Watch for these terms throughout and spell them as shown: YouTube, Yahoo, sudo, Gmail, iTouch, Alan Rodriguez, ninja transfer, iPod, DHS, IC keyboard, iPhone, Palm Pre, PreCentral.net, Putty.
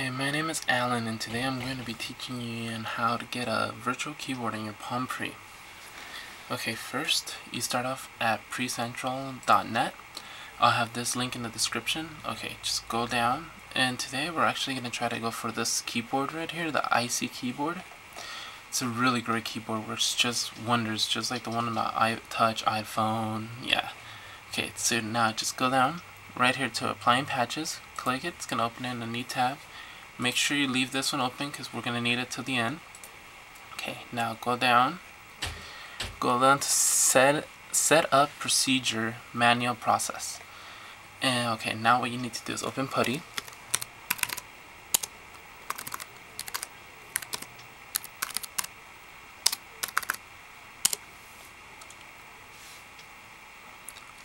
Hi, my name is Alan, and today I'm going to be teaching you how to get a virtual keyboard in your Palm Pre. Okay, first you start off at PreCentral.net. I'll have this link in the description. Okay, just go down, and today we're actually going to try to go for this keyboard right here, the IC keyboard. It's a really great keyboard, works just wonders, just like the one on the iTouch, iPhone, yeah. Okay, so now just go down right here to applying patches, click it, it's going to open in a new tab. Make sure you leave this one open because we're going to need it till the end. Okay, now go down to set up procedure, manual process. And okay, now what you need to do is open Putty.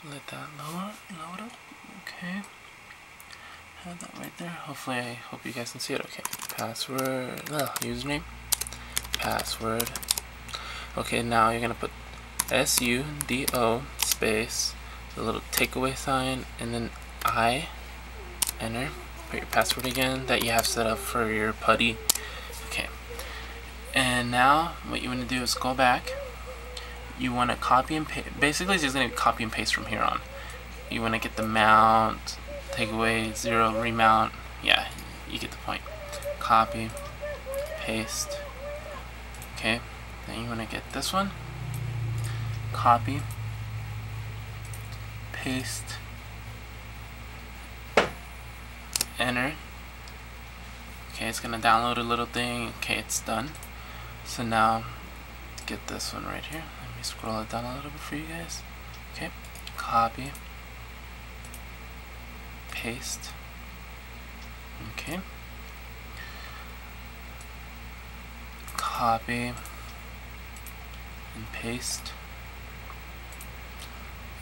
Let that load up. Okay. Have that right there. Hopefully, I hope you guys can see it. Okay. Password. Username. Password. Okay, now you're gonna put sudo space, the little takeaway sign, and then I. Enter. Put your password again that you have set up for your Putty. Okay. And now what you wanna do is go back. You want to copy and paste. Basically, it's just going to copy and paste from here on. You want to get the mount, take away, zero, remount. Yeah, you get the point. Copy, paste. Okay, then you want to get this one. Copy, paste, enter. Okay, it's going to download a little thing. Okay, it's done. So now, get this one right here. Let me scroll it down a little bit for you guys. Okay, copy, paste. Okay, copy and paste,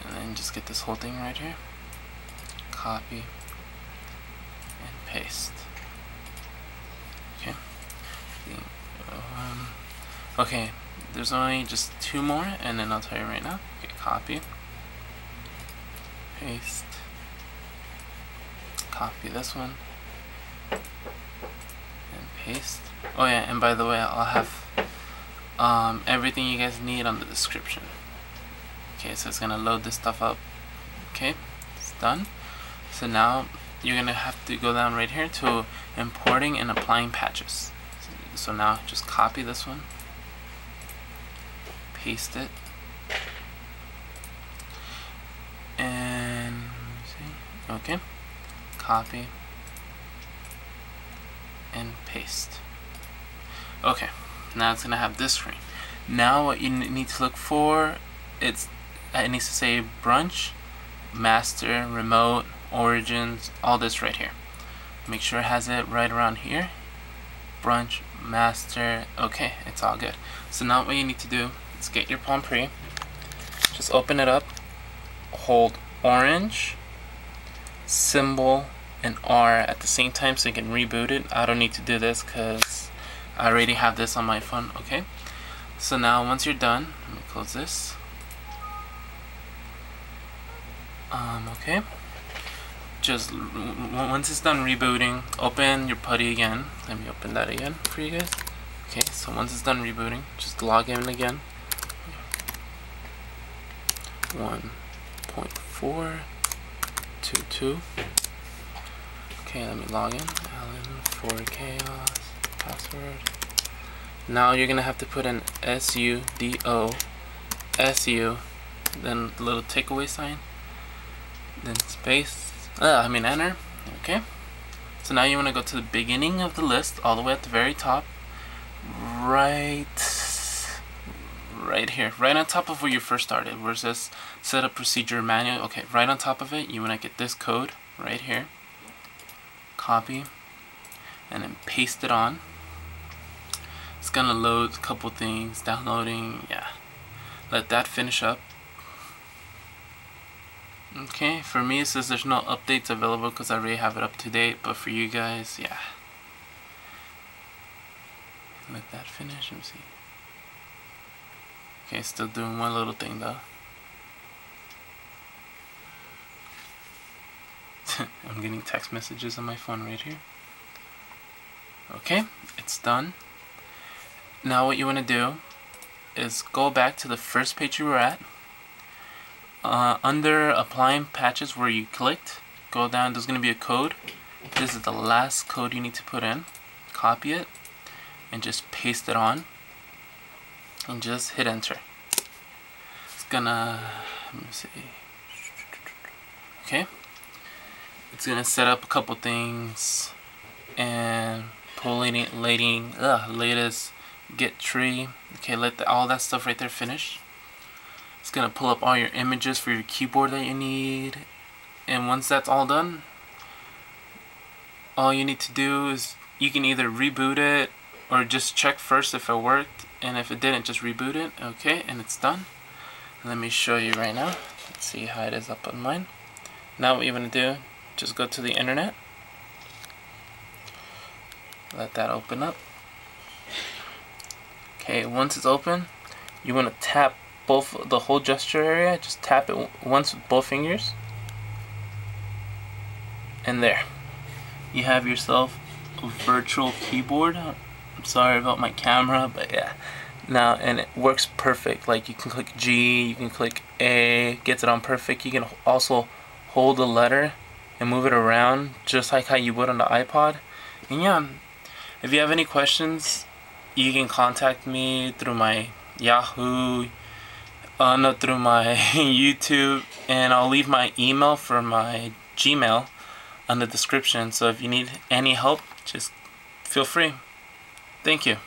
and then just get this whole thing right here. Copy and paste. Okay. Okay. There's only just two more, and then I'll tell you right now. Okay, copy, paste, copy this one, and paste. Oh yeah, and by the way, I'll have everything you guys need on the description. Okay, so it's gonna load this stuff up. Okay, it's done. So now you're gonna have to go down right here to importing and applying patches. So now just copy this one. Paste it, and see, okay, copy and paste. Okay, now it's gonna have this screen. Now what you need to look for, it needs to say branch, master, remote, origins, all this right here. Make sure it has it right around here. Branch, master. Okay, it's all good. So now what you need to do. Let's get your Palm Pre, just open it up, hold orange, symbol, and R at the same time so you can reboot it. I don't need to do this because I already have this on my phone. Okay, so now once you're done, let me close this. Okay, just once it's done rebooting, open your Putty again. Let me open that again for you guys. Okay, so once it's done rebooting, just log in again. 1.4.22. Okay, let me log in. Alan for chaos password. Now you're gonna have to put an sudo, then the little takeaway sign, then space. Enter. Okay. So now you wanna go to the beginning of the list, all the way at the very top, right here, right on top of where you first started, where it says set up procedure manual. Okay, right on top of it, you want to get this code right here, copy, and then paste it on. It's gonna load a couple things, downloading. Yeah, let that finish up. Okay, for me it says there's no updates available because I already have it up to date, but for you guys, yeah, let that finish. Let me see. Okay, still doing one little thing though. I'm getting text messages on my phone right here. Okay, it's done. Now what you want to do is go back to the first page you were at. Under applying patches where you clicked, go down, there's going to be a code. This is the last code you need to put in. Copy it and just paste it on and just hit enter. It's gonna, let me see. Okay, it's gonna set up a couple things and pollinating latest get tree. Okay, let all that stuff right there finish. It's gonna pull up all your images for your keyboard that you need, and once that's all done, all you need to do is you can either reboot it or just check first if it worked, and if it didn't, just reboot it. Okay, and it's done. Let me show you right now. Let's see how it is up on mine. Now what you want to do, just go to the internet, let that open up. Okay, once it's open, you want to tap both the whole gesture area, just tap it once with both fingers, and there you have yourself a virtual keyboard. I'm sorry about my camera, but yeah. Now, and it works perfect. Like, you can click G, you can click A, gets it on perfect. You can also hold the letter and move it around just like how you would on the iPod. And yeah, if you have any questions, you can contact me through my Yahoo, no, through my YouTube, and I'll leave my email for my Gmail on the description. So if you need any help, just feel free. Thank you.